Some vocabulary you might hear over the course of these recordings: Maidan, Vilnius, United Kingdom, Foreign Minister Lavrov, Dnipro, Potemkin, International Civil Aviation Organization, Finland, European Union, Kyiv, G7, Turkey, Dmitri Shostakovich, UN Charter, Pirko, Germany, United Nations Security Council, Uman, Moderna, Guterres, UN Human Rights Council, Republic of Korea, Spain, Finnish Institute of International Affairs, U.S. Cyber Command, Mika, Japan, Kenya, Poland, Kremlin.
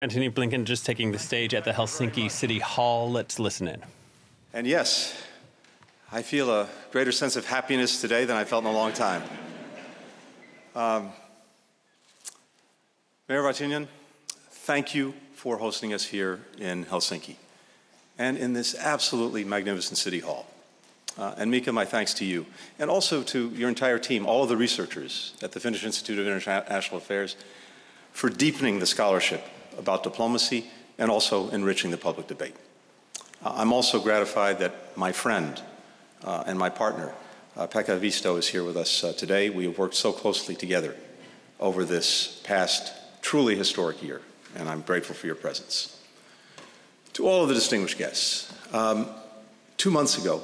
Antony Blinken just taking the stage at the Helsinki City Hall. Let's listen in. And yes, I feel a greater sense of happiness today than I felt in a long time. Mayor Vatanen, thank you for hosting us here in Helsinki and in this absolutely magnificent City Hall. And Mika, my thanks to you, and also to your entire team, all of the researchers at the Finnish Institute of International Affairs, for deepening the scholarship about diplomacy and also enriching the public debate. I'm also gratified that my friend and my partner, Pekka Haavisto, is here with us today. We have worked so closely together over this past truly historic year, and I'm grateful for your presence. To all of the distinguished guests, 2 months ago,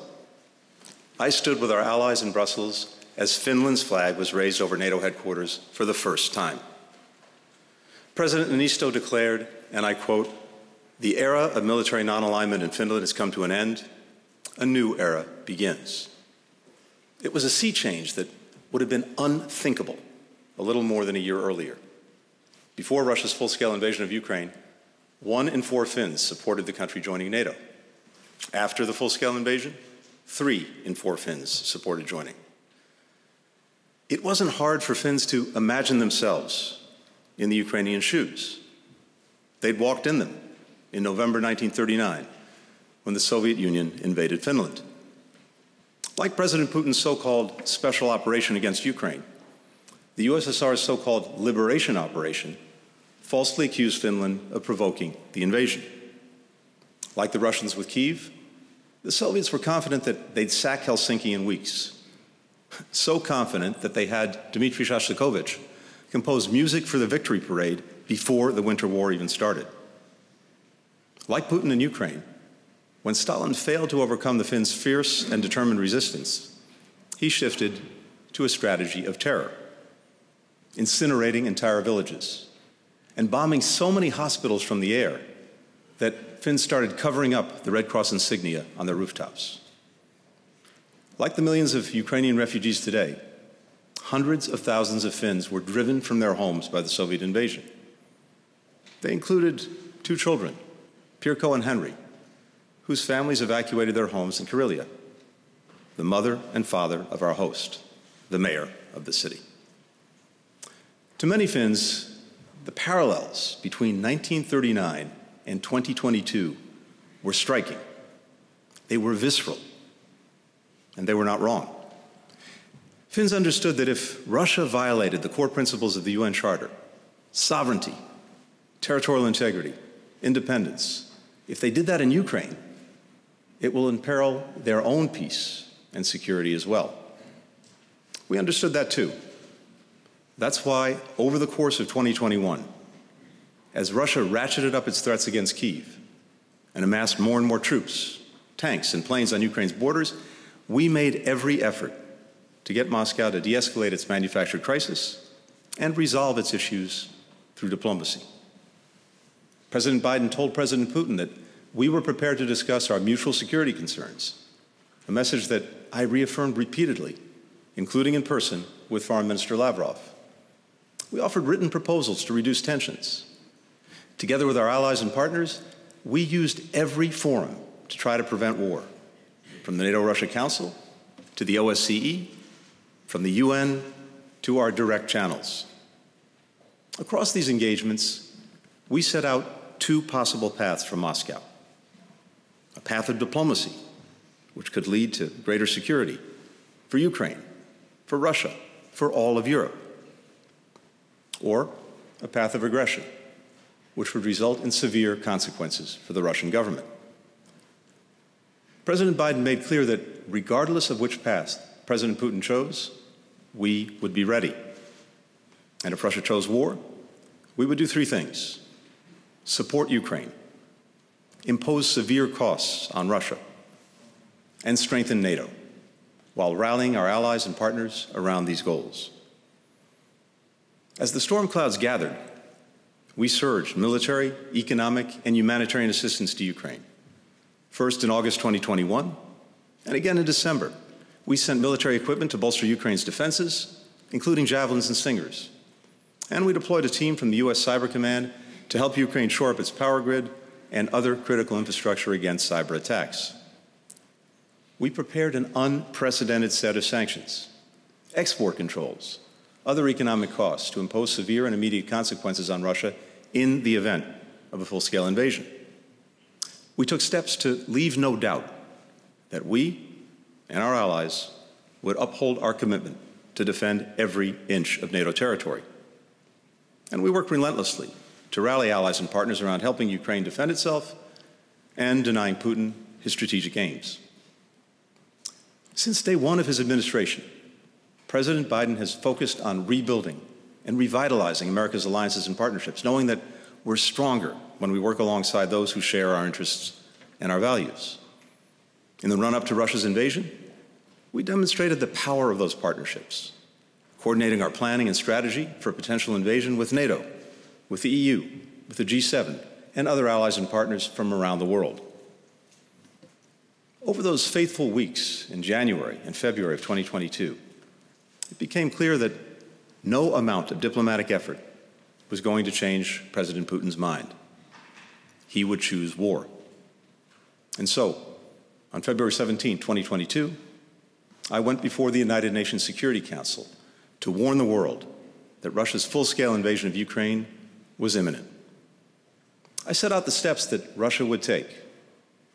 I stood with our allies in Brussels as Finland's flag was raised over NATO headquarters for the first time. President Niinistö declared, and I quote, "The era of military non-alignment in Finland has come to an end. A new era begins." It was a sea change that would have been unthinkable a little more than a year earlier. Before Russia's full-scale invasion of Ukraine, 1 in 4 Finns supported the country joining NATO. After the full-scale invasion, 3 in 4 Finns supported joining. It wasn't hard for Finns to imagine themselves in the Ukrainian shoes. They'd walked in them in November 1939 when the Soviet Union invaded Finland. Like President Putin's so-called special operation against Ukraine, the USSR's so-called liberation operation falsely accused Finland of provoking the invasion. Like the Russians with Kyiv, the Soviets were confident that they'd sack Helsinki in weeks, so confident that they had Dmitri Shostakovich composed music for the victory parade before the Winter War even started. Like Putin in Ukraine, when Stalin failed to overcome the Finns' fierce and determined resistance, he shifted to a strategy of terror, incinerating entire villages and bombing so many hospitals from the air that Finns started covering up the Red Cross insignia on their rooftops. Like the millions of Ukrainian refugees today, hundreds of thousands of Finns were driven from their homes by the Soviet invasion. They included 2 children, Pirko and Henry, whose families evacuated their homes in Karelia, the mother and father of our host, the mayor of the city. To many Finns, the parallels between 1939 and 2022 were striking. They were visceral, and they were not wrong. Finns understood that if Russia violated the core principles of the UN Charter, sovereignty, territorial integrity, independence, if they did that in Ukraine, it will imperil their own peace and security as well. We understood that too. That's why, over the course of 2021, as Russia ratcheted up its threats against Kyiv and amassed more and more troops, tanks, and planes on Ukraine's borders, we made every effort to get Moscow to de-escalate its manufactured crisis and resolve its issues through diplomacy. President Biden told President Putin that we were prepared to discuss our mutual security concerns, a message that I reaffirmed repeatedly, including in person with Foreign Minister Lavrov. We offered written proposals to reduce tensions. Together with our allies and partners, we used every forum to try to prevent war, from the NATO-Russia Council to the OSCE, from the UN to our direct channels. Across these engagements, we set out 2 possible paths from Moscow. A path of diplomacy, which could lead to greater security for Ukraine, for Russia, for all of Europe. Or a path of aggression, which would result in severe consequences for the Russian government. President Biden made clear that regardless of which path President Putin chose, we would be ready. And if Russia chose war, we would do 3 things: support Ukraine, impose severe costs on Russia, and strengthen NATO, while rallying our allies and partners around these goals. As the storm clouds gathered, we surged military, economic, and humanitarian assistance to Ukraine. First in August 2021, and again in December. We sent military equipment to bolster Ukraine's defenses, including javelins and Stingers. And we deployed a team from the U.S. Cyber Command to help Ukraine shore up its power grid and other critical infrastructure against cyber attacks. We prepared an unprecedented set of sanctions, export controls, other economic costs to impose severe and immediate consequences on Russia in the event of a full-scale invasion. We took steps to leave no doubt that we and our allies would uphold our commitment to defend every inch of NATO territory. And we worked relentlessly to rally allies and partners around helping Ukraine defend itself and denying Putin his strategic aims. Since day one of his administration, President Biden has focused on rebuilding and revitalizing America's alliances and partnerships, knowing that we're stronger when we work alongside those who share our interests and our values. In the run-up to Russia's invasion, we demonstrated the power of those partnerships, coordinating our planning and strategy for potential invasion with NATO, with the EU, with the G7, and other allies and partners from around the world. Over those fateful weeks in January and February of 2022, it became clear that no amount of diplomatic effort was going to change President Putin's mind. He would choose war. And so, on February 17, 2022, I went before the United Nations Security Council to warn the world that Russia's full-scale invasion of Ukraine was imminent. I set out the steps that Russia would take.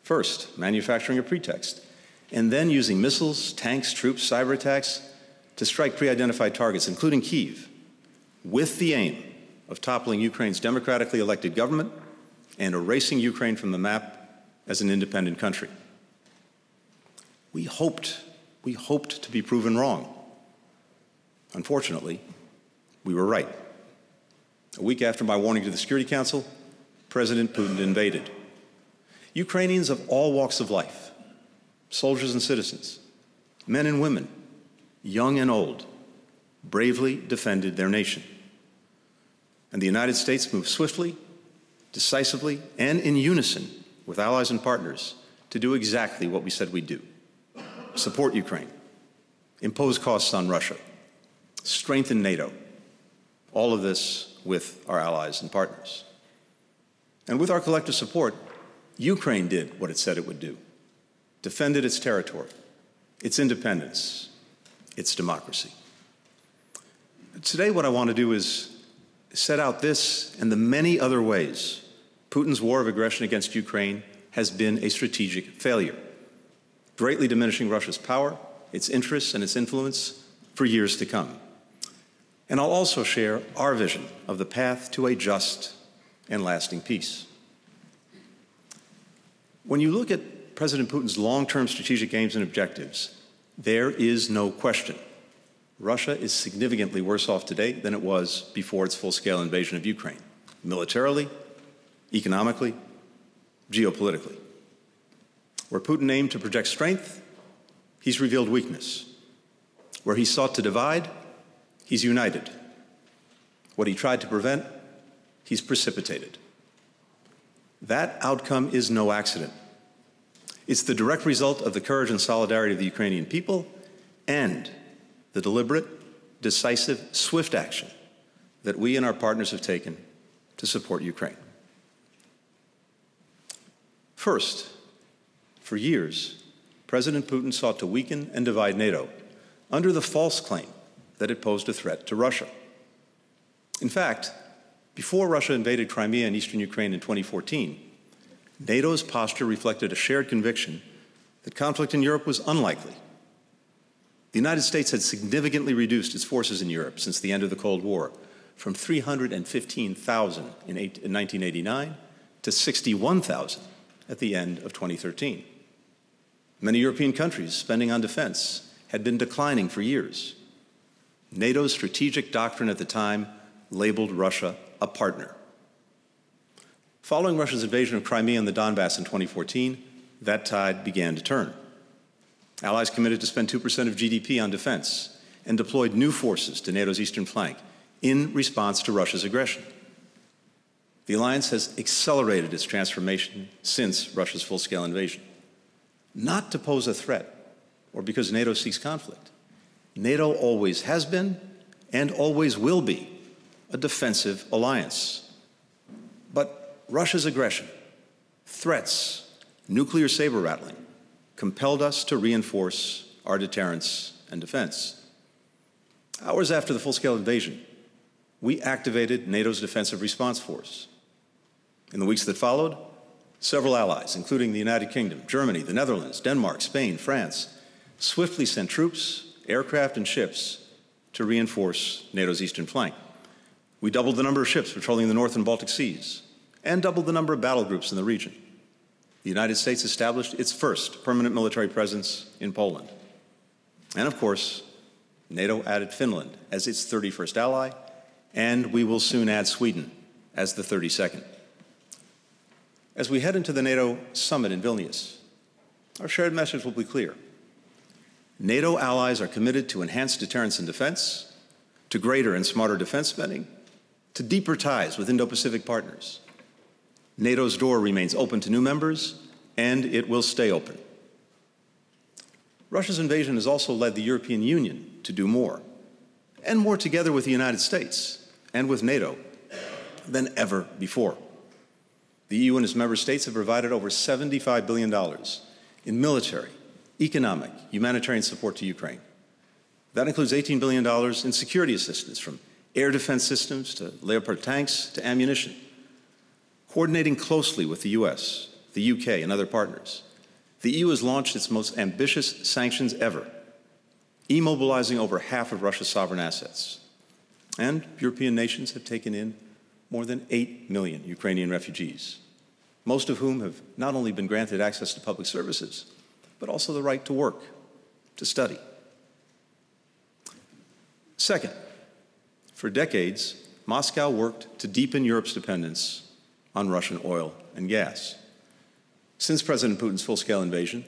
First, manufacturing a pretext, and then using missiles, tanks, troops, cyber attacks to strike pre-identified targets, including Kyiv, with the aim of toppling Ukraine's democratically elected government and erasing Ukraine from the map as an independent country. We hoped to be proven wrong. Unfortunately, we were right. A week after my warning to the Security Council, President Putin invaded. Ukrainians of all walks of life, soldiers and citizens, men and women, young and old, bravely defended their nation. And the United States moved swiftly, decisively, and in unison with allies and partners to do exactly what we said we'd do. Support Ukraine, impose costs on Russia, strengthen NATO, all of this with our allies and partners. And with our collective support, Ukraine did what it said it would do, defended its territory, its independence, its democracy. Today, what I want to do is set out this and the many other ways Putin's war of aggression against Ukraine has been a strategic failure, greatly diminishing Russia's power, its interests, and its influence for years to come. And I'll also share our vision of the path to a just and lasting peace. When you look at President Putin's long-term strategic aims and objectives, there is no question Russia is significantly worse off today than it was before its full-scale invasion of Ukraine, militarily, economically, geopolitically. Where Putin aimed to project strength, he's revealed weakness. Where he sought to divide, he's united. What he tried to prevent, he's precipitated. That outcome is no accident. It's the direct result of the courage and solidarity of the Ukrainian people and the deliberate, decisive, swift action that we and our partners have taken to support Ukraine. First, for years, President Putin sought to weaken and divide NATO under the false claim that it posed a threat to Russia. In fact, before Russia invaded Crimea and eastern Ukraine in 2014, NATO's posture reflected a shared conviction that conflict in Europe was unlikely. The United States had significantly reduced its forces in Europe since the end of the Cold War, from 315,000 in 1989 to 61,000 at the end of 2013. Many European countries spending on defense had been declining for years. NATO's strategic doctrine at the time labeled Russia a partner. Following Russia's invasion of Crimea and the Donbass in 2014, that tide began to turn. Allies committed to spend 2% of GDP on defense and deployed new forces to NATO's eastern flank in response to Russia's aggression. The alliance has accelerated its transformation since Russia's full-scale invasion. Not to pose a threat or because NATO seeks conflict. NATO always has been and always will be a defensive alliance. Russia's aggression, threats, nuclear saber-rattling compelled us to reinforce our deterrence and defense. Hours after the full-scale invasion, we activated NATO's defensive response force. In the weeks that followed, several allies, including the United Kingdom, Germany, the Netherlands, Denmark, Spain, France, swiftly sent troops, aircraft, and ships to reinforce NATO's eastern flank. We doubled the number of ships patrolling the North and Baltic Seas, and doubled the number of battle groups in the region. The United States established its first permanent military presence in Poland. And of course, NATO added Finland as its 31st ally, and we will soon add Sweden as the 32nd. As we head into the NATO summit in Vilnius, our shared message will be clear. NATO allies are committed to enhanced deterrence and defense, to greater and smarter defense spending, to deeper ties with Indo-Pacific partners. NATO's door remains open to new members, and it will stay open. Russia's invasion has also led the European Union to do more, and more together with the United States and with NATO than ever before. The EU and its member states have provided over $75 billion in military, economic, humanitarian support to Ukraine. That includes $18 billion in security assistance, from air defense systems to Leopard tanks to ammunition. Coordinating closely with the U.S., the U.K., and other partners, the EU has launched its most ambitious sanctions ever, immobilizing over half of Russia's sovereign assets. And European nations have taken in more than 8 million Ukrainian refugees, most of whom have not only been granted access to public services, but also the right to work, to study. Second, for decades, Moscow worked to deepen Europe's dependence on Russian oil and gas. Since President Putin's full-scale invasion,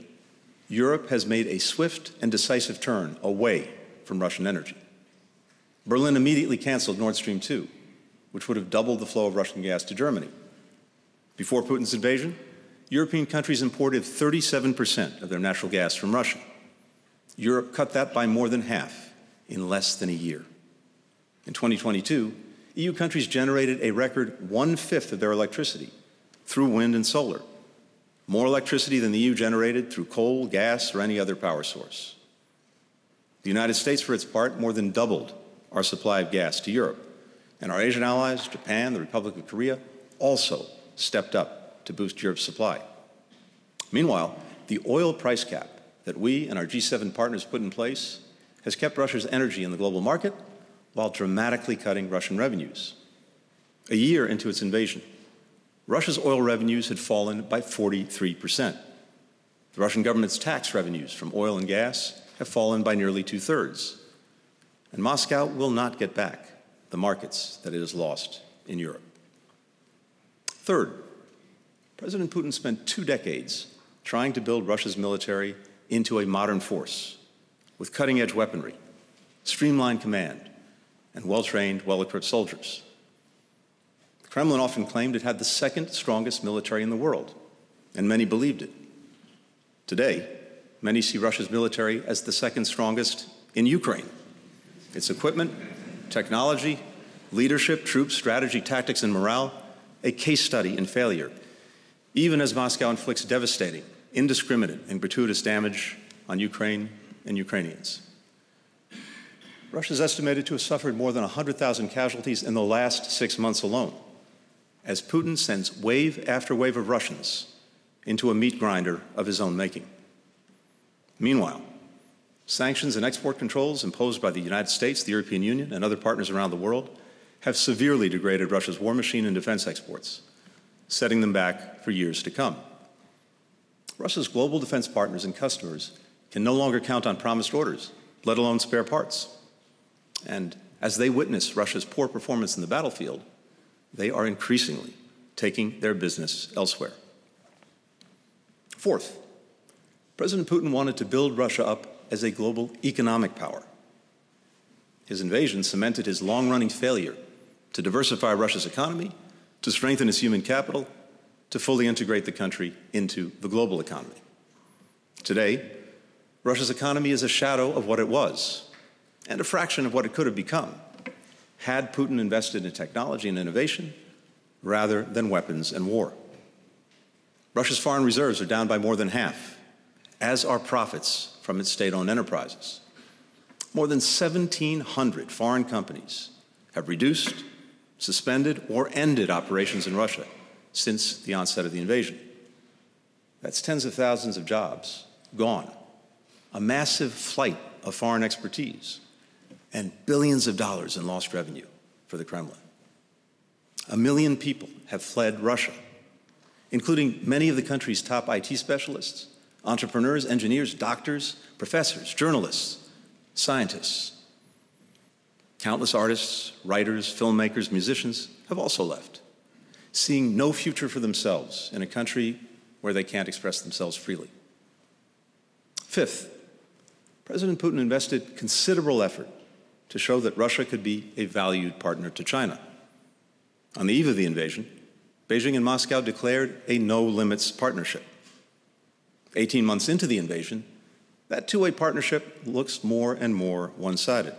Europe has made a swift and decisive turn away from Russian energy. Berlin immediately canceled Nord Stream 2, which would have doubled the flow of Russian gas to Germany. Before Putin's invasion, European countries imported 37% of their natural gas from Russia. Europe cut that by more than half in less than a year. In 2022, EU countries generated a record one-fifth of their electricity through wind and solar, more electricity than the EU generated through coal, gas, or any other power source. The United States, for its part, more than doubled our supply of gas to Europe, and our Asian allies, Japan, the Republic of Korea, also stepped up to boost Europe's supply. Meanwhile, the oil price cap that we and our G7 partners put in place has kept Russia's energy in the global market, while dramatically cutting Russian revenues. A year into its invasion, Russia's oil revenues had fallen by 43%. The Russian government's tax revenues from oil and gas have fallen by nearly two-thirds. And Moscow will not get back the markets that it has lost in Europe. Third, President Putin spent 2 decades trying to build Russia's military into a modern force with cutting-edge weaponry, streamlined command, and well-trained, well-equipped soldiers. The Kremlin often claimed it had the second strongest military in the world, and many believed it. Today, many see Russia's military as the second strongest in Ukraine. Its equipment, technology, leadership, troops, strategy, tactics, and morale, a case study in failure, even as Moscow inflicts devastating, indiscriminate, and gratuitous damage on Ukraine and Ukrainians. Russia is estimated to have suffered more than 100,000 casualties in the last 6 months alone, as Putin sends wave after wave of Russians into a meat grinder of his own making. Meanwhile, sanctions and export controls imposed by the United States, the European Union, and other partners around the world have severely degraded Russia's war machine and defense exports, setting them back for years to come. Russia's global defense partners and customers can no longer count on promised orders, let alone spare parts. And as they witness Russia's poor performance in the battlefield, they are increasingly taking their business elsewhere. Fourth, President Putin wanted to build Russia up as a global economic power. His invasion cemented his long-running failure to diversify Russia's economy, to strengthen its human capital, to fully integrate the country into the global economy. Today, Russia's economy is a shadow of what it was, and a fraction of what it could have become had Putin invested in technology and innovation, rather than weapons and war. Russia's foreign reserves are down by more than half, as are profits from its state-owned enterprises. More than 1,700 foreign companies have reduced, suspended, or ended operations in Russia since the onset of the invasion. That's tens of thousands of jobs gone, a massive flight of foreign expertise, and billions of dollars in lost revenue for the Kremlin. 1 million people have fled Russia, including many of the country's top IT specialists, entrepreneurs, engineers, doctors, professors, journalists, scientists. Countless artists, writers, filmmakers, musicians have also left, seeing no future for themselves in a country where they can't express themselves freely. Fifth, President Putin invested considerable effort to show that Russia could be a valued partner to China. On the eve of the invasion, Beijing and Moscow declared a no-limits partnership. 18 months into the invasion, that two-way partnership looks more and more one-sided.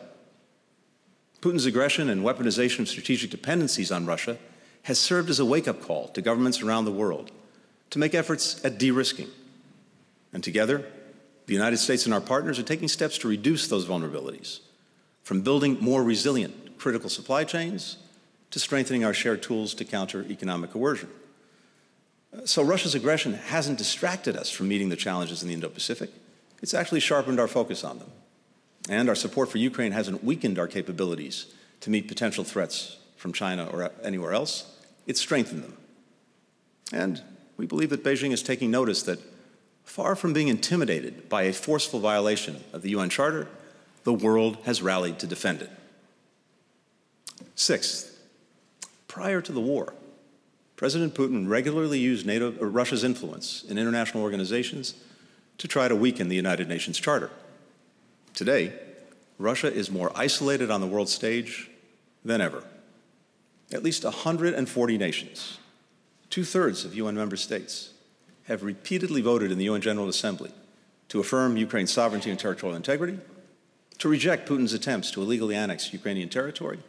Putin's aggression and weaponization of strategic dependencies on Russia has served as a wake-up call to governments around the world to make efforts at de-risking. And together, the United States and our partners are taking steps to reduce those vulnerabilities, from building more resilient critical supply chains to strengthening our shared tools to counter economic coercion. So Russia's aggression hasn't distracted us from meeting the challenges in the Indo-Pacific. It's actually sharpened our focus on them. And our support for Ukraine hasn't weakened our capabilities to meet potential threats from China or anywhere else. It's strengthened them. And we believe that Beijing is taking notice that, far from being intimidated by a forceful violation of the UN Charter, the world has rallied to defend it. Sixth, prior to the war, President Putin regularly used Russia's influence in international organizations to try to weaken the United Nations Charter. Today, Russia is more isolated on the world stage than ever. At least 140 nations, two-thirds of UN member states, have repeatedly voted in the UN General Assembly to affirm Ukraine's sovereignty and territorial integrity, to reject Putin's attempts to illegally annex Ukrainian territory,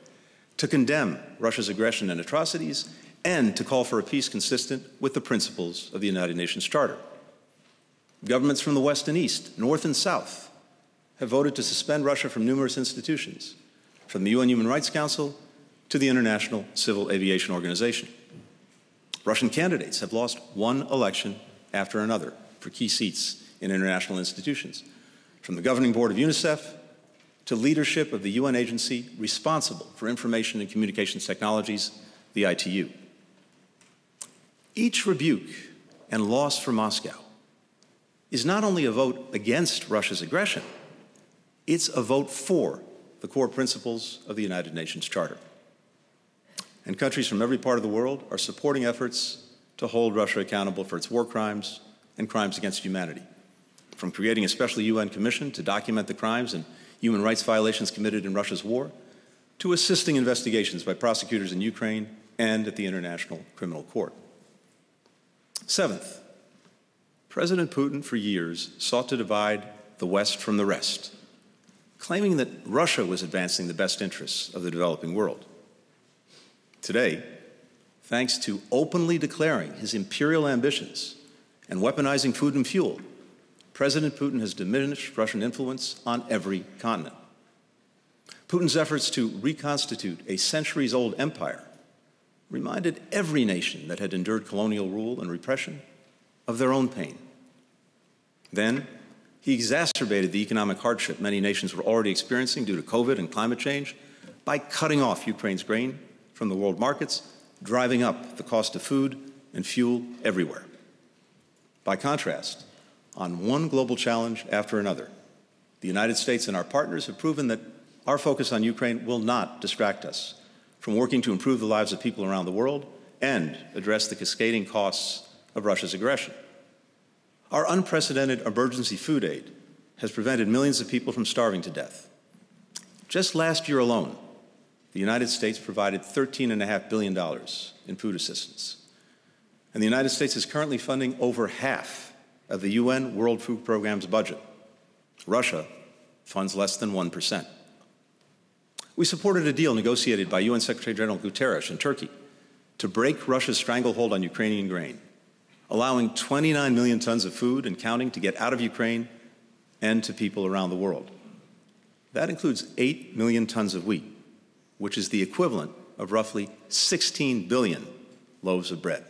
to condemn Russia's aggression and atrocities, and to call for a peace consistent with the principles of the United Nations Charter. Governments from the West and East, North and South, have voted to suspend Russia from numerous institutions, from the UN Human Rights Council to the International Civil Aviation Organization. Russian candidates have lost one election after another for key seats in international institutions, from the governing board of UNICEF to leadership of the UN agency responsible for information and communications technologies, the ITU. Each rebuke and loss for Moscow is not only a vote against Russia's aggression, it's a vote for the core principles of the United Nations Charter. And countries from every part of the world are supporting efforts to hold Russia accountable for its war crimes and crimes against humanity, from creating a special UN commission to document the crimes and human rights violations committed in Russia's war, to assisting investigations by prosecutors in Ukraine and at the International Criminal Court. Seventh, President Putin for years sought to divide the West from the rest, claiming that Russia was advancing the best interests of the developing world. Today, thanks to openly declaring his imperial ambitions and weaponizing food and fuel, President Putin has diminished Russian influence on every continent. Putin's efforts to reconstitute a centuries-old empire reminded every nation that had endured colonial rule and repression of their own pain. Then, he exacerbated the economic hardship many nations were already experiencing due to COVID and climate change by cutting off Ukraine's grain from the world markets, driving up the cost of food and fuel everywhere. By contrast, on one global challenge after another, the United States and our partners have proven that our focus on Ukraine will not distract us from working to improve the lives of people around the world and address the cascading costs of Russia's aggression. Our unprecedented emergency food aid has prevented millions of people from starving to death. Just last year alone, the United States provided $13.5 billion in food assistance. And the United States is currently funding over half of the UN World Food Programme's budget. Russia funds less than 1%. We supported a deal negotiated by UN Secretary General Guterres in Turkey to break Russia's stranglehold on Ukrainian grain, allowing 29 million tons of food and counting to get out of Ukraine and to people around the world. That includes 8 million tons of wheat, which is the equivalent of roughly 16 billion loaves of bread.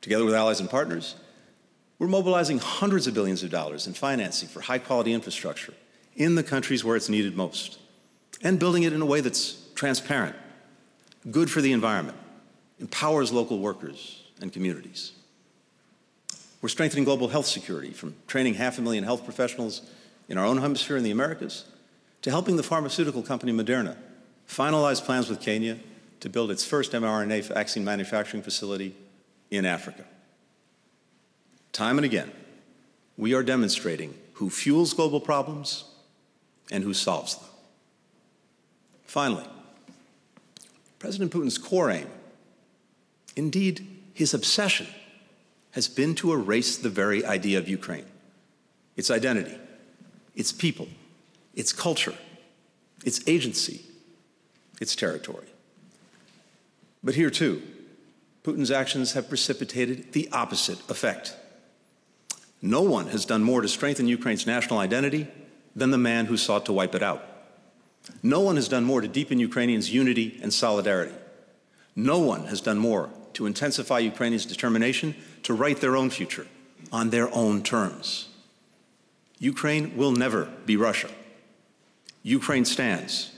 Together with allies and partners, we're mobilizing hundreds of billions of dollars in financing for high-quality infrastructure in the countries where it's needed most, and building it in a way that's transparent, good for the environment, empowers local workers and communities. We're strengthening global health security, from training 500,000 health professionals in our own hemisphere in the Americas to helping the pharmaceutical company Moderna finalize plans with Kenya to build its first mRNA vaccine manufacturing facility in Africa. Time and again, we are demonstrating who fuels global problems and who solves them. Finally, President Putin's core aim, indeed his obsession, has been to erase the very idea of Ukraine, its identity, its people, its culture, its agency, its territory. But here too, Putin's actions have precipitated the opposite effect. No one has done more to strengthen Ukraine's national identity than the man who sought to wipe it out. No one has done more to deepen Ukrainians' unity and solidarity. No one has done more to intensify Ukrainians' determination to write their own future on their own terms. Ukraine will never be Russia. Ukraine stands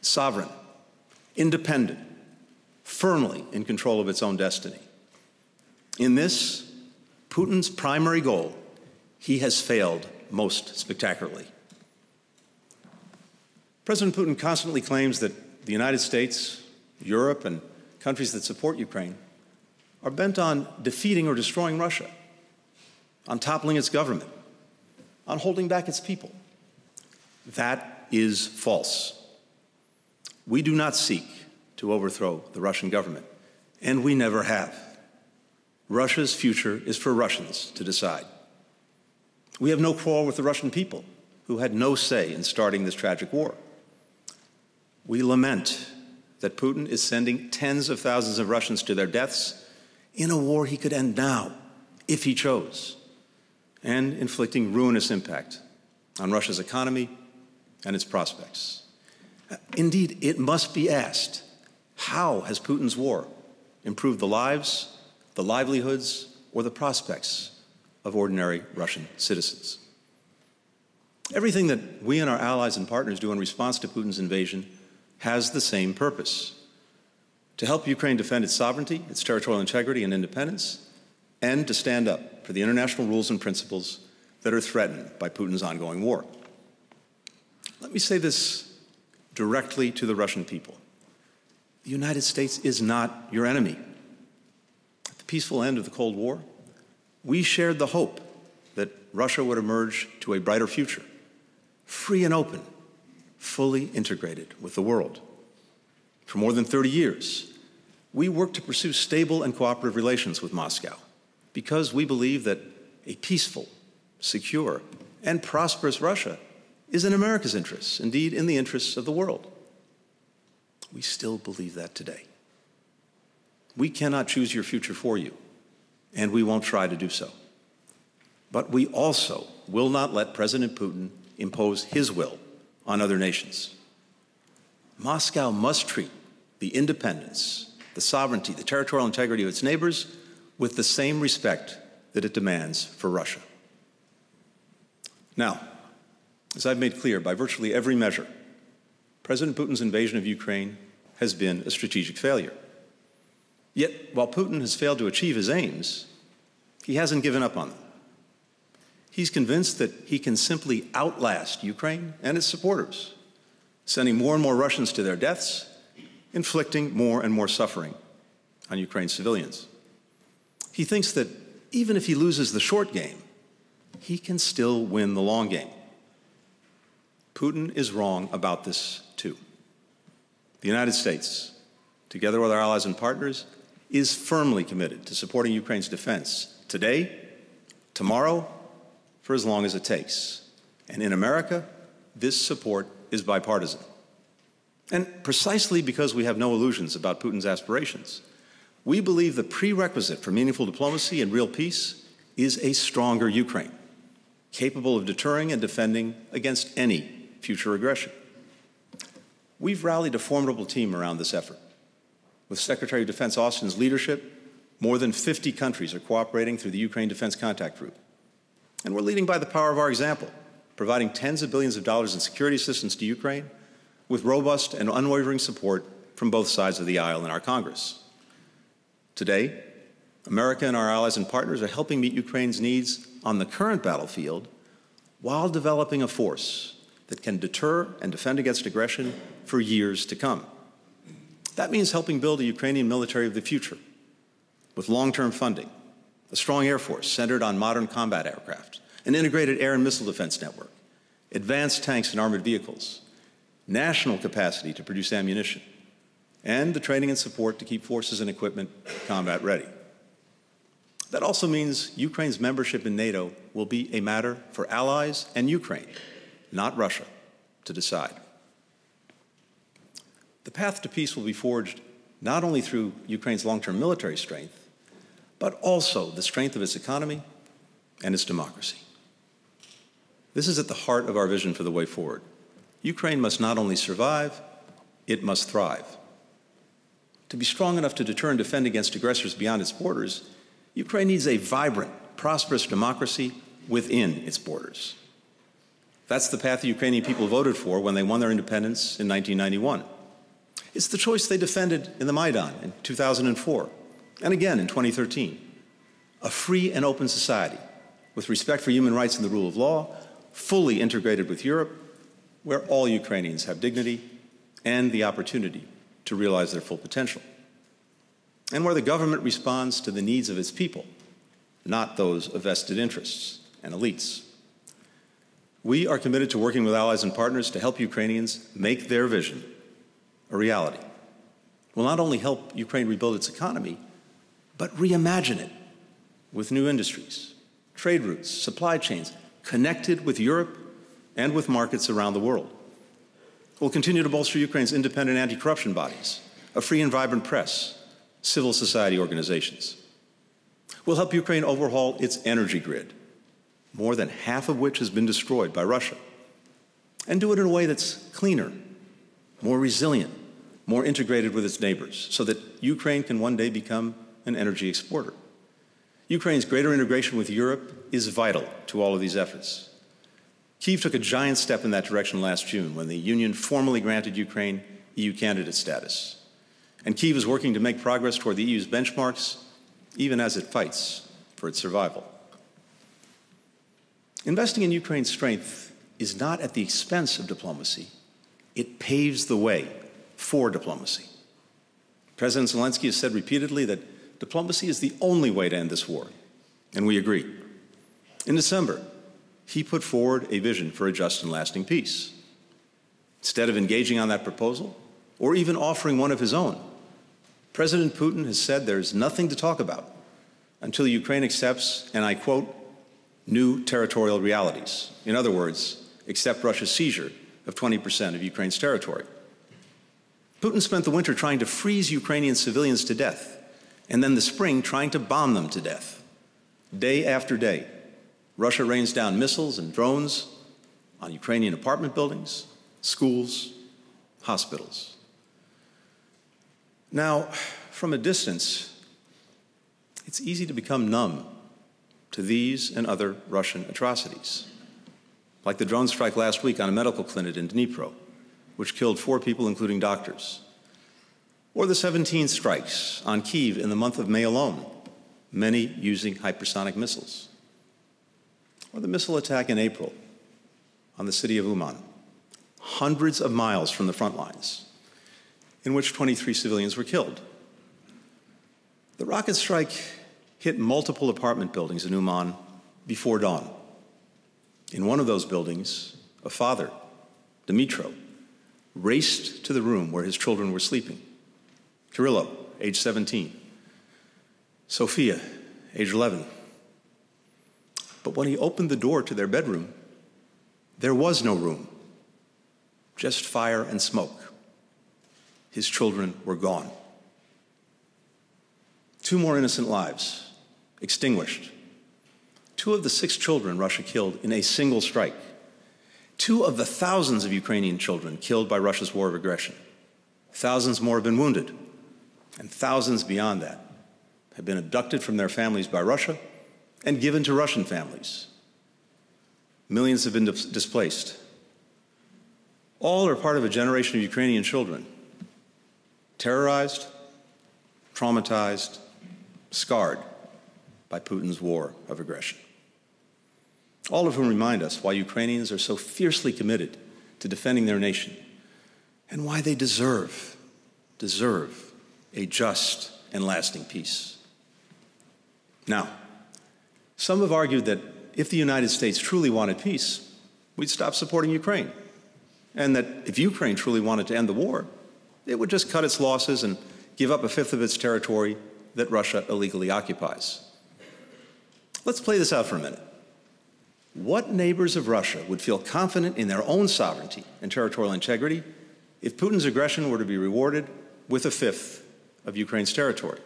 sovereign, independent, firmly in control of its own destiny. In this, Putin's primary goal, he has failed most spectacularly. President Putin constantly claims that the United States, Europe, and countries that support Ukraine are bent on defeating or destroying Russia, on toppling its government, on holding back its people. That is false. We do not seek to overthrow the Russian government, and we never have. Russia's future is for Russians to decide. We have no quarrel with the Russian people, who had no say in starting this tragic war. We lament that Putin is sending tens of thousands of Russians to their deaths in a war he could end now, if he chose, and inflicting ruinous impact on Russia's economy and its prospects. Indeed, it must be asked, how has Putin's war improved the lives, the livelihoods, or the prospects of ordinary Russian citizens? Everything that we and our allies and partners do in response to Putin's invasion has the same purpose: to help Ukraine defend its sovereignty, its territorial integrity and independence, and to stand up for the international rules and principles that are threatened by Putin's ongoing war. Let me say this directly to the Russian people. The United States is not your enemy. At the peaceful end of the Cold War, we shared the hope that Russia would emerge to a brighter future, free and open, fully integrated with the world. For more than 30 years, we worked to pursue stable and cooperative relations with Moscow because we believe that a peaceful, secure, and prosperous Russia is in America's interests, indeed in the interests of the world. We still believe that today. We cannot choose your future for you, and we won't try to do so. But we also will not let President Putin impose his will on other nations. Moscow must treat the independence, the sovereignty, the territorial integrity of its neighbors with the same respect that it demands for Russia. Now, as I've made clear by virtually every measure, President Putin's invasion of Ukraine has been a strategic failure. Yet, while Putin has failed to achieve his aims, he hasn't given up on them. He's convinced that he can simply outlast Ukraine and its supporters, sending more and more Russians to their deaths, inflicting more and more suffering on Ukraine's civilians. He thinks that even if he loses the short game, he can still win the long game. Putin is wrong about this too. The United States, together with our allies and partners, is firmly committed to supporting Ukraine's defense today, tomorrow, for as long as it takes. And in America, this support is bipartisan. And precisely because we have no illusions about Putin's aspirations, we believe the prerequisite for meaningful diplomacy and real peace is a stronger Ukraine, capable of deterring and defending against any future aggression. We've rallied a formidable team around this effort. With Secretary of Defense Austin's leadership, more than 50 countries are cooperating through the Ukraine Defense Contact Group. And we're leading by the power of our example, providing tens of billions of dollars in security assistance to Ukraine, with robust and unwavering support from both sides of the aisle in our Congress. Today, America and our allies and partners are helping meet Ukraine's needs on the current battlefield while developing a force that can deter and defend against aggression for years to come. That means helping build a Ukrainian military of the future, with long-term funding, a strong air force centered on modern combat aircraft, an integrated air and missile defense network, advanced tanks and armored vehicles, national capacity to produce ammunition, and the training and support to keep forces and equipment combat ready. That also means Ukraine's membership in NATO will be a matter for allies and Ukraine, not Russia, to decide. The path to peace will be forged not only through Ukraine's long-term military strength, but also the strength of its economy and its democracy. This is at the heart of our vision for the way forward. Ukraine must not only survive, it must thrive. To be strong enough to deter and defend against aggressors beyond its borders, Ukraine needs a vibrant, prosperous democracy within its borders. That's the path the Ukrainian people voted for when they won their independence in 1991. It's the choice they defended in the Maidan in 2004, and again in 2013. A free and open society, with respect for human rights and the rule of law, fully integrated with Europe, where all Ukrainians have dignity and the opportunity to realize their full potential, and where the government responds to the needs of its people, not those of vested interests and elites. We are committed to working with allies and partners to help Ukrainians make their vision a reality. We'll not only help Ukraine rebuild its economy, but reimagine it with new industries, trade routes, supply chains, connected with Europe and with markets around the world. We'll continue to bolster Ukraine's independent anti-corruption bodies, a free and vibrant press, civil society organizations. We'll help Ukraine overhaul its energy grid, more than half of which has been destroyed by Russia, and do it in a way that's cleaner, more resilient, more integrated with its neighbors, so that Ukraine can one day become an energy exporter. Ukraine's greater integration with Europe is vital to all of these efforts. Kyiv took a giant step in that direction last June when the Union formally granted Ukraine EU candidate status. And Kyiv is working to make progress toward the EU's benchmarks, even as it fights for its survival. Investing in Ukraine's strength is not at the expense of diplomacy. It paves the way for diplomacy. President Zelensky has said repeatedly that diplomacy is the only way to end this war, and we agree. In December, he put forward a vision for a just and lasting peace. Instead of engaging on that proposal, or even offering one of his own, President Putin has said there's nothing to talk about until Ukraine accepts, and I quote, new territorial realities. In other words, accept Russia's seizure of 20% of Ukraine's territory. Putin spent the winter trying to freeze Ukrainian civilians to death, and then the spring trying to bomb them to death. Day after day, Russia rains down missiles and drones on Ukrainian apartment buildings, schools, hospitals. Now, from a distance, it's easy to become numb to these and other Russian atrocities, like the drone strike last week on a medical clinic in Dnipro, which killed 4 people, including doctors, or the 17 strikes on Kyiv in the month of May alone, many using hypersonic missiles, or the missile attack in April on the city of Uman, hundreds of miles from the front lines, in which 23 civilians were killed. The rocket strike hit multiple apartment buildings in Uman before dawn. In one of those buildings, a father, Dmitro, raced to the room where his children were sleeping. Karelia, age 17, Sofia, age 11, but when he opened the door to their bedroom, there was no room, just fire and smoke. his children were gone. 2 more innocent lives extinguished. 2 of the 6 children Russia killed in a single strike. 2 of the thousands of Ukrainian children killed by Russia's war of aggression. Thousands more have been wounded, and thousands beyond that have been abducted from their families by Russia and given to Russian families. Millions have been displaced. All are part of a generation of Ukrainian children, terrorized, traumatized, scarred by Putin's war of aggression. All of whom remind us why Ukrainians are so fiercely committed to defending their nation and why they deserve a just and lasting peace. Now, some have argued that if the United States truly wanted peace, we'd stop supporting Ukraine, and that if Ukraine truly wanted to end the war, it would just cut its losses and give up 1/5 of its territory that Russia illegally occupies. Let's play this out for a minute. What neighbors of Russia would feel confident in their own sovereignty and territorial integrity if Putin's aggression were to be rewarded with 1/5 of Ukraine's territory?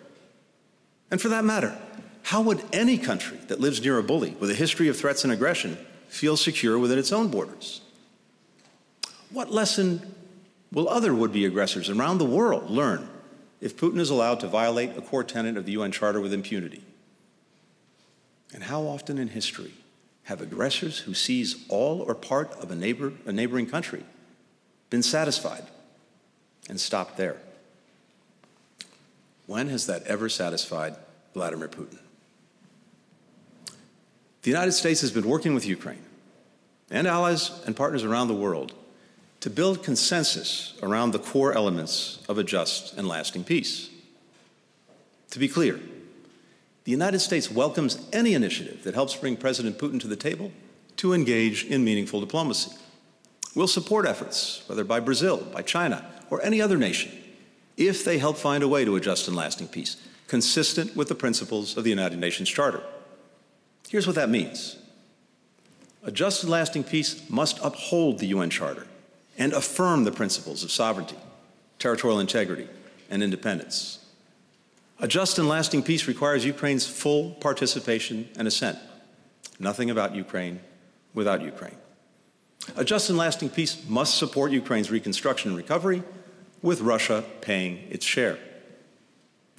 And for that matter, how would any country that lives near a bully with a history of threats and aggression feel secure within its own borders? What lesson will other would-be aggressors around the world learn if Putin is allowed to violate a core tenet of the UN Charter with impunity? And how often in history have aggressors who seize all or part of a neighboring country been satisfied and stopped there? When has that ever satisfied Vladimir Putin? The United States has been working with Ukraine and allies and partners around the world to build consensus around the core elements of a just and lasting peace. To be clear, the United States welcomes any initiative that helps bring President Putin to the table to engage in meaningful diplomacy. We'll support efforts, whether by Brazil, by China, or any other nation, if they help find a way to a just and lasting peace, consistent with the principles of the United Nations Charter. Here's what that means. A just and lasting peace must uphold the UN Charter and affirm the principles of sovereignty, territorial integrity, and independence. A just and lasting peace requires Ukraine's full participation and assent. Nothing about Ukraine without Ukraine. A just and lasting peace must support Ukraine's reconstruction and recovery, with Russia paying its share.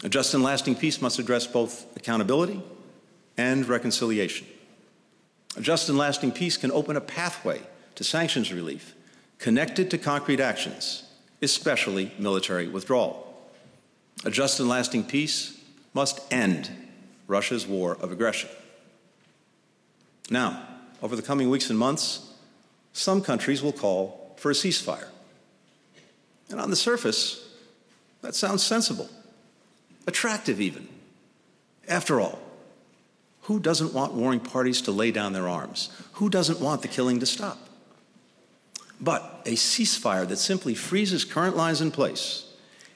A just and lasting peace must address both accountability and reconciliation. A just and lasting peace can open a pathway to sanctions relief connected to concrete actions, especially military withdrawal. A just and lasting peace must end Russia's war of aggression. Now, over the coming weeks and months, some countries will call for a ceasefire. And on the surface, that sounds sensible, attractive even. After all, who doesn't want warring parties to lay down their arms? Who doesn't want the killing to stop? But a ceasefire that simply freezes current lines in place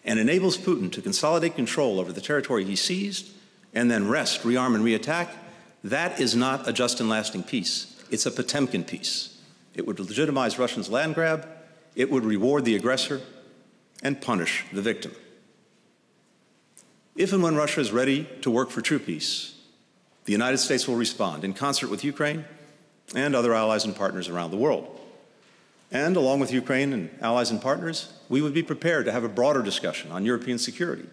and enables Putin to consolidate control over the territory he seized and then rest, rearm, and reattack, that is not a just and lasting peace. It's a Potemkin peace. It would legitimize Russia's land grab, it would reward the aggressor, and punish the victim. If and when Russia is ready to work for true peace, the United States will respond in concert with Ukraine and other allies and partners around the world. And along with Ukraine and allies and partners, we would be prepared to have a broader discussion on European security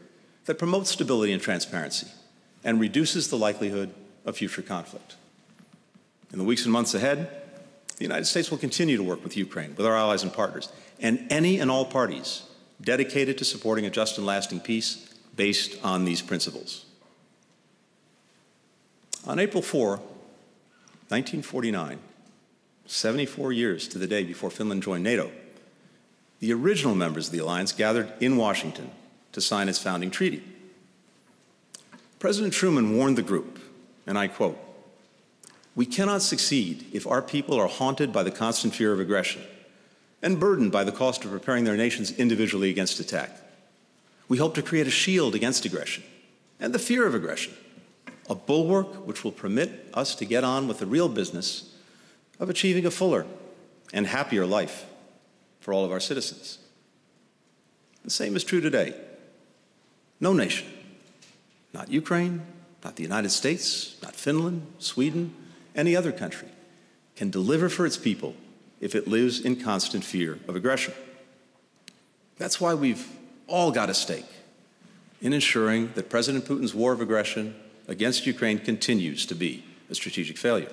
that promotes stability and transparency and reduces the likelihood of future conflict. In the weeks and months ahead, the United States will continue to work with Ukraine, with our allies and partners, and any and all parties dedicated to supporting a just and lasting peace based on these principles. On April 4, 1949, 74 years to the day before Finland joined NATO, the original members of the alliance gathered in Washington to sign its founding treaty. President Truman warned the group, and I quote, "We cannot succeed if our people are haunted by the constant fear of aggression and burdened by the cost of preparing their nations individually against attack. We hope to create a shield against aggression and the fear of aggression, a bulwark which will permit us to get on with the real business of achieving a fuller and happier life for all of our citizens." The same is true today. No nation, not Ukraine, not the United States, not Finland, Sweden, any other country, can deliver for its people if it lives in constant fear of aggression. That's why we've all got a stake in ensuring that President Putin's war of aggression against Ukraine continues to be a strategic failure.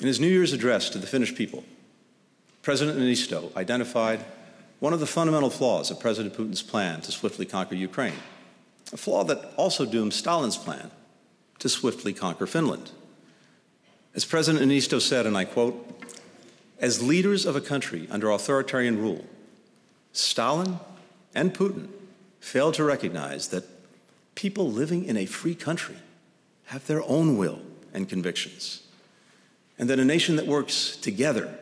In his New Year's address to the Finnish people, President Niinistö identified one of the fundamental flaws of President Putin's plan to swiftly conquer Ukraine, a flaw that also doomed Stalin's plan to swiftly conquer Finland. As President Niinistö said, and I quote, "As leaders of a country under authoritarian rule, Stalin and Putin failed to recognize that people living in a free country have their own will and convictions, and that a nation that works together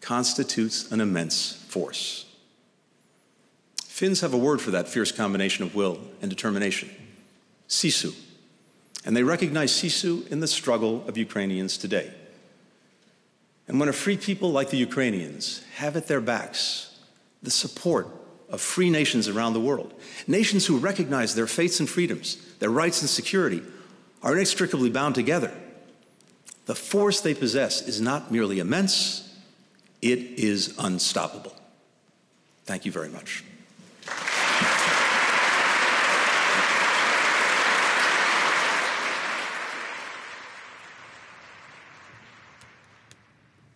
constitutes an immense force." Finns have a word for that fierce combination of will and determination, sisu, and they recognize sisu in the struggle of Ukrainians today. And when a free people like the Ukrainians have at their backs the support of free nations around the world, nations who recognize their faiths and freedoms, their rights and security, are inextricably bound together, the force they possess is not merely immense, it is unstoppable. Thank you very much.